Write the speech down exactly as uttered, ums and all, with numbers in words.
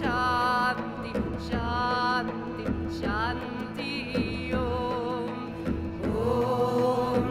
Cha.